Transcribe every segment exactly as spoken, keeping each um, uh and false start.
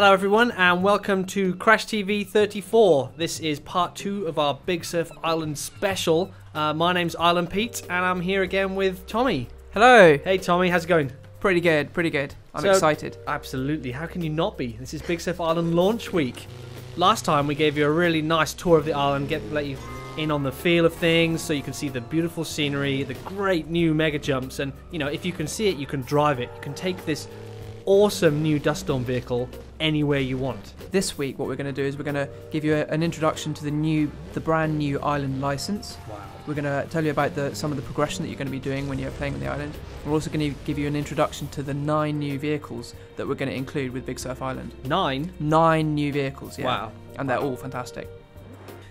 Hello everyone and welcome to Crash T V thirty-four. This is part two of our Big Surf Island special. Uh, my name's Island Pete and I'm here again with Tommy. Hello. Hey Tommy, how's it going? Pretty good, pretty good. I'm so excited. Absolutely, how can you not be? This is Big Surf Island launch week. Last time we gave you a really nice tour of the island, get let you in on the feel of things so you can see the beautiful scenery, the great new mega jumps, and you know, if you can see it, you can drive it. You can take this awesome new Dust Storm vehicle anywhere you want. This week what we're going to do is we're going to give you a, an introduction to the new, the brand new island license. Wow. We're going to tell you about the, some of the progression that you're going to be doing when you're playing on the island. We're also going to give you an introduction to the nine new vehicles that we're going to include with Big Surf Island. Nine? Nine new vehicles, yeah. Wow. And they're all fantastic.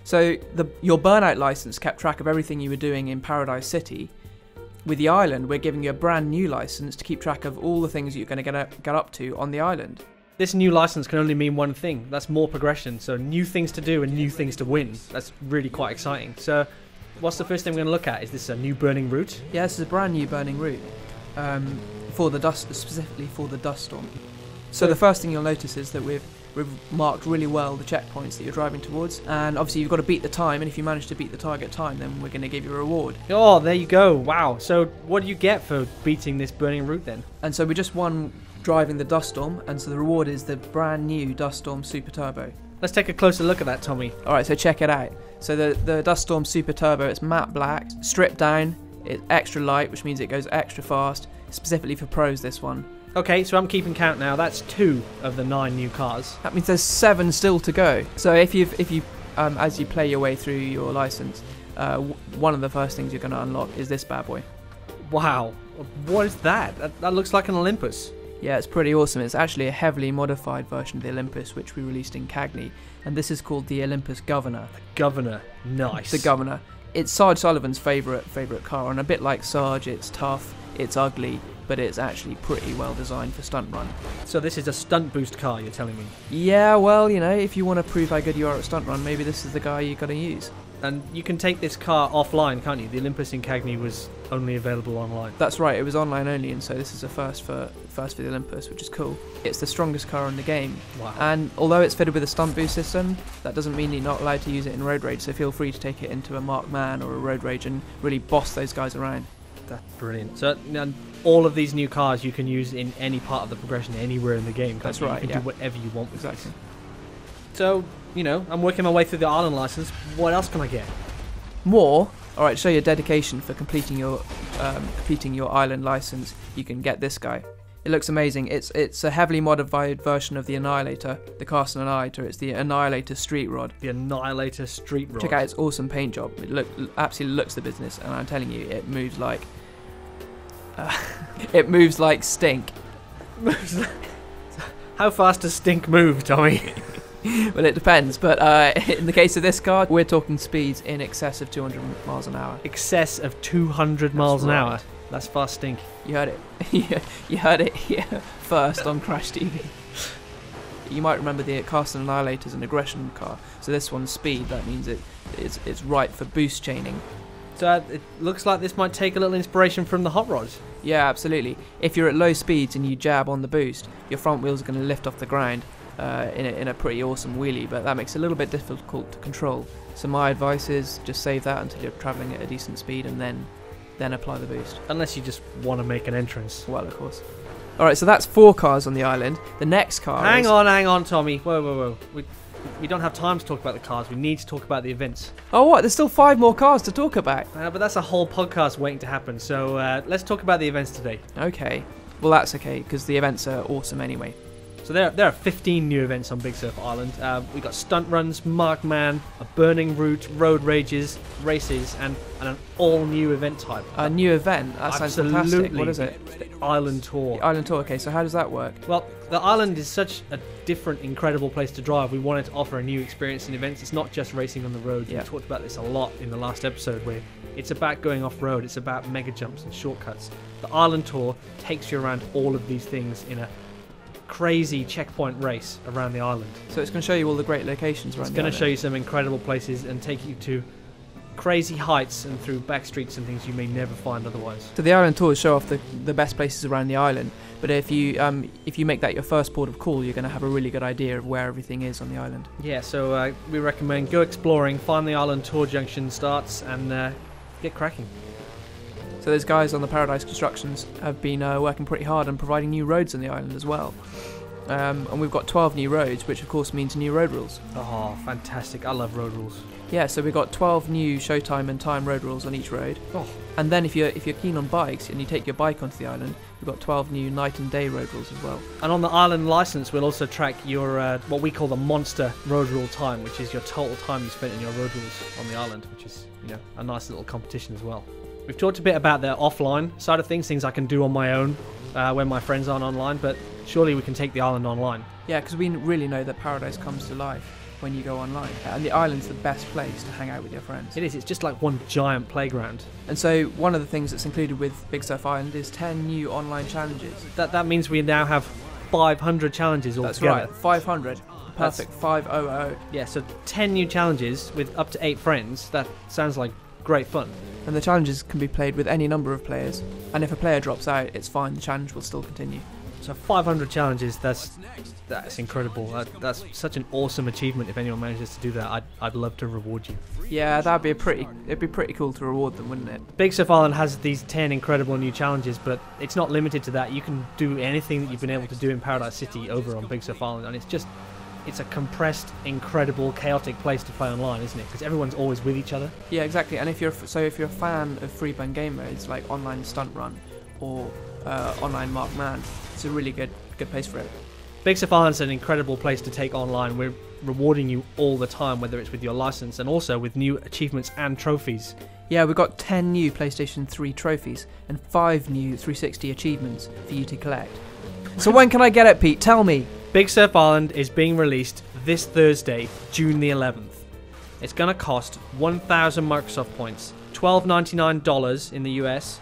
So the, your Burnout license kept track of everything you were doing in Paradise City. With the island, we're giving you a brand new license to keep track of all the things you're going to get up, get up to on the island. This new license can only mean one thing. That's more progression. So new things to do and new things to win. That's really quite exciting. So what's the first thing we're going to look at? Is this a new burning route? Yeah, this is a brand new burning route um, for the dust, specifically for the Dust Storm. So the first thing you'll notice is that we've We've marked really well the checkpoints that you're driving towards, and obviously you've got to beat the time, and if you manage to beat the target time then we're going to give you a reward. Oh, there you go. Wow. So what do you get for beating this burning route then? And so we just won driving the Dust Storm, and so the reward is the brand new Dust Storm Super Turbo. Let's take a closer look at that, Tommy. Alright, so check it out. So the, the Dust Storm Super Turbo, it's matte black, stripped down, it's extra light, which means it goes extra fast, specifically for pros this one. Okay, so I'm keeping count now. That's two of the nine new cars. That means there's seven still to go. So if you, if you, um, as you play your way through your license, uh, w one of the first things you're going to unlock is this bad boy. Wow, what is that? that? That looks like an Olympus. Yeah, it's pretty awesome. It's actually a heavily modified version of the Olympus, which we released in Cagney, and this is called the Olympus Governor. The Governor, nice. The Governor. It's Sarge Sullivan's favourite favourite car, and a bit like Sarge, it's tough, it's ugly, but it's actually pretty well designed for stunt run. So this is a stunt boost car, you're telling me? Yeah, well, you know, if you want to prove how good you are at stunt run, maybe this is the guy you've got to use. And you can take this car offline, can't you? The Olympus in Cagney was only available online. That's right, it was online only, and so this is a first for first for the Olympus, which is cool. It's the strongest car in the game. Wow. And although it's fitted with a stunt boost system, that doesn't mean you're not allowed to use it in road rage, so feel free to take it into a marked man or a road rage and really boss those guys around. That's brilliant. So and all of these new cars you can use in any part of the progression, anywhere in the game. That's right. You can yeah. do whatever you want with exactly. This. So, you know, I'm working my way through the island license. What else can I get? More. All right, show your dedication for completing your um, completing your island license. You can get this guy. It looks amazing. It's it's a heavily modified version of the Annihilator, the Carson Annihilator. It's the Annihilator Street Rod. The Annihilator Street Rod. Check out its awesome paint job. It look absolutely looks the business, and I'm telling you, it moves like. Uh, it moves like stink. How fast does stink move, Tommy? Well, it depends, but uh, in the case of this car, we're talking speeds in excess of two hundred miles an hour. Excess of two hundred That's miles right. an hour. That's fast stink. You heard it. yeah, you heard it here first on Crash T V. You might remember the Carson Annihilator is an aggression car, so this one's speed. That means it, it's it's right for boost chaining. So it looks like this might take a little inspiration from the hot rods. Yeah, absolutely. If you're at low speeds and you jab on the boost, your front wheels are going to lift off the ground uh, in, a, in a pretty awesome wheelie, but that makes it a little bit difficult to control. So my advice is just save that until you're travelling at a decent speed and then, then apply the boost. Unless you just want to make an entrance. Well, of course. Alright, so that's four cars on the island. The next car Hang is... on, hang on, Tommy. Whoa, whoa, whoa. We... We don't have time to talk about the cars, we need to talk about the events. Oh what, there's still five more cars to talk about. Uh, but that's a whole podcast waiting to happen, so uh, let's talk about the events today. Okay, well that's okay, because the events are awesome anyway. So there, there are fifteen new events on Big Surf Island. Uh, we've got stunt runs, Markman, a burning route, road rages, races, and, and an all-new event type. A new event? That sounds Absolutely. fantastic. What is it? The Island Tour. The Island Tour, okay, so how does that work? Well, the island is such a different, incredible place to drive. We wanted to offer a new experience in events. It's not just racing on the road. Yeah. We talked about this a lot in the last episode, where it's about going off-road. It's about mega jumps and shortcuts. The Island Tour takes you around all of these things in a crazy checkpoint race around the island. So it's going to show you all the great locations around the island. It's going to show you some incredible places and take you to crazy heights and through back streets and things you may never find otherwise. So the island tours show off the, the best places around the island, but if you um, if you make that your first port of call, you're going to have a really good idea of where everything is on the island. Yeah, so uh, we recommend go exploring, find the island tour junction starts, and uh, get cracking. So those guys on the Paradise Constructions have been uh, working pretty hard on providing new roads on the island as well. Um, and we've got twelve new roads, which of course means new road rules. Oh, fantastic. I love road rules. Yeah, so we've got twelve new showtime and time road rules on each road. Oh. And then if you're, if you're keen on bikes and you take your bike onto the island, we've got twelve new night and day road rules as well. And on the island license, we'll also track your uh, what we call the monster road rule time, which is your total time you spent in your road rules on the island, which is, you know, a nice little competition as well. We've talked a bit about the offline side of things, things I can do on my own uh, when my friends aren't online, but surely we can take the island online. Yeah, because we really know that paradise comes to life when you go online, and the island's the best place to hang out with your friends. It is, it's just like one giant playground. And so one of the things that's included with Big Surf Island is ten new online challenges. That that means we now have five hundred challenges altogether. That's right, five hundred. Perfect, five hundred. Yeah, so ten new challenges with up to eight friends. That sounds like great fun. And the challenges can be played with any number of players, and if a player drops out, it's fine, the challenge will still continue. So five hundred challenges, that's that's incredible. That, that's such an awesome achievement. If anyone manages to do that, I'd, I'd love to reward you. Yeah, that'd be a pretty, it'd be pretty cool to reward them, wouldn't it? Big Surf Island has these ten incredible new challenges, but it's not limited to that. You can do anything that you've been able to do in Paradise City over on Big Surf Island, and it's just, it's a compressed, incredible, chaotic place to play online, isn't it? Because everyone's always with each other. Yeah, exactly. And if you're, so if you're a fan of free-play game modes like online stunt run or uh, online Mark Man, it's a really good good place for it. Big Surf Island's an incredible place to take online. We're rewarding you all the time, whether it's with your license and also with new achievements and trophies. Yeah, we've got ten new PlayStation three trophies and five new three sixty achievements for you to collect. So when can I get it, Pete? Tell me. Big Surf Island is being released this Thursday, June the eleventh. It's going to cost one thousand Microsoft points, twelve ninety-nine dollars in the U S,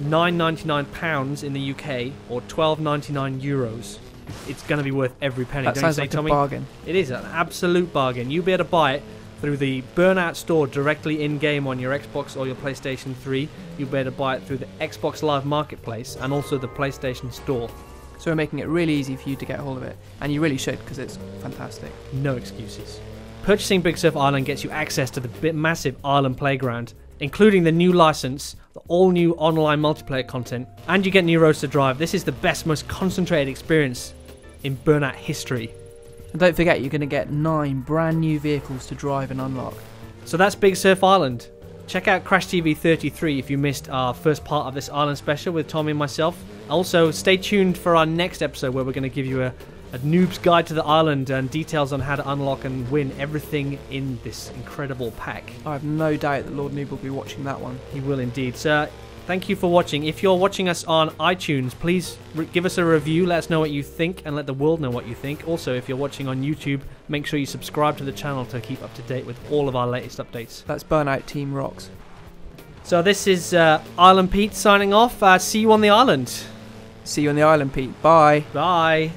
nine ninety-nine pounds in the U K, or twelve ninety-nine euros. It's going to be worth every penny. That Don't sounds you say, like Tommy? A bargain. It is an absolute bargain. You'll be able to buy it through the Burnout Store directly in-game on your Xbox or your PlayStation three. You'll be able to buy it through the Xbox Live Marketplace and also the PlayStation Store. So we're making it really easy for you to get hold of it, and you really should, because it's fantastic. No excuses. Purchasing Big Surf Island gets you access to the massive island playground, including the new license, the all-new online multiplayer content, and you get new roads to drive. This is the best, most concentrated experience in Burnout history. And don't forget, you're going to get nine brand new vehicles to drive and unlock. So that's Big Surf Island. Check out Crash T V thirty-three if you missed our first part of this island special with Tommy and myself. Also, stay tuned for our next episode where we're going to give you a, a noob's guide to the island and details on how to unlock and win everything in this incredible pack. I have no doubt that Lord Noob will be watching that one. He will indeed. So, thank you for watching. If you're watching us on iTunes, please give us a review. Let us know what you think and let the world know what you think. Also, if you're watching on YouTube, make sure you subscribe to the channel to keep up to date with all of our latest updates. That's Burnout Team Rocks. So this is uh, Island Pete signing off. Uh, see you on the island. See you on the island, Pete. Bye. Bye.